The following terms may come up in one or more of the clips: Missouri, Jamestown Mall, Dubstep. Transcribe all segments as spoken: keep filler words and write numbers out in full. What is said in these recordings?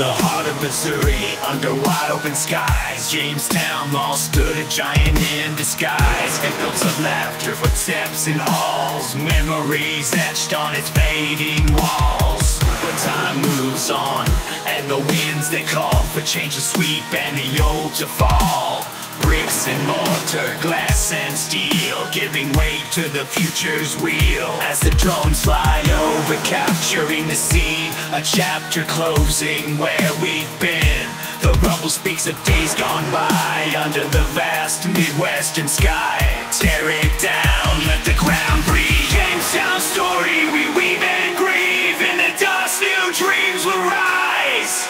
the heart of Missouri, under wide open skies, Jamestown Mall stood a giant in disguise. Echoes of laughter, footsteps in halls, memories etched on its fading walls. But time moves on, and the winds they call for change to sweep and the old to fall. Bricks and mortar, glass and steel, giving way to the future's wheel. As the drones fly over, capturing the scene, a chapter closing where we've been. The rubble speaks of days gone by, under the vast Midwestern sky. Tear it down, let the ground breathe. Jamestown's story, we weave and grieve. In the dust, new dreams will rise,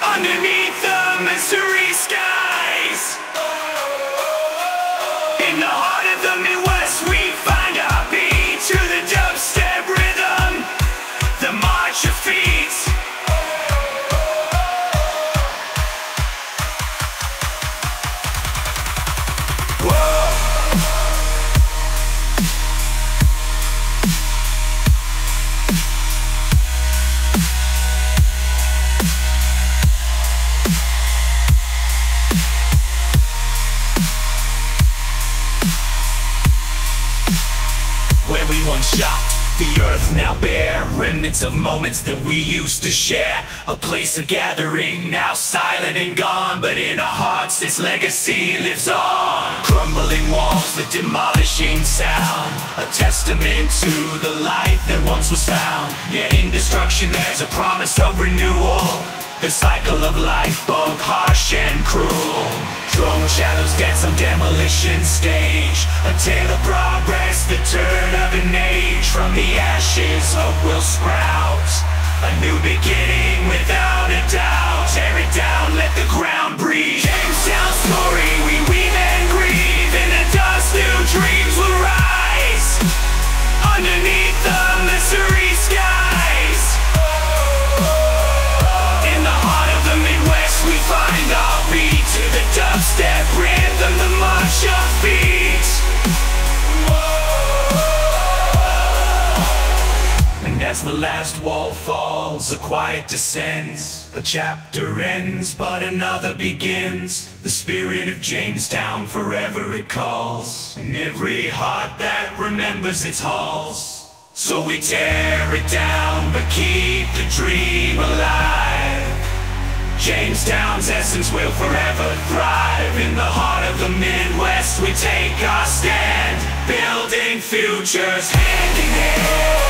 underneath the Missouri skies. In the heart of the Midwest, we find our beat to the dubstep rhythm, the march of feet. One shot, the earth now bare, remnants of moments that we used to share. A place of gathering, now silent and gone, but in our hearts its legacy lives on. Crumbling walls, the demolishing sound, a testament to the light that once was found. Yet in destruction there's a promise of renewal, the cycle of life, both harsh and cruel. Drone shadows dance on demolition stage, a tale of progress, the turn of an age. From the ashes hope will sprout, a new beginning without a doubt. Tear it down, let the ground breathe. Jamestown's story, we weave and grieve. In the dust, new dreams will rise, underneath the Missouri skies. In the heart of the Midwest, we find our beat to the dubstep rhythm, the march of feet. As the last wall falls, a quiet descends. A chapter ends, but another begins. The spirit of Jamestown forever it calls, in every heart that remembers its halls. So we tear it down, but keep the dream alive. Jamestown's essence will forever thrive. In the heart of the Midwest, we take our stand, building futures hand in hand.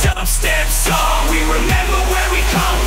Dubstep song, we remember where we come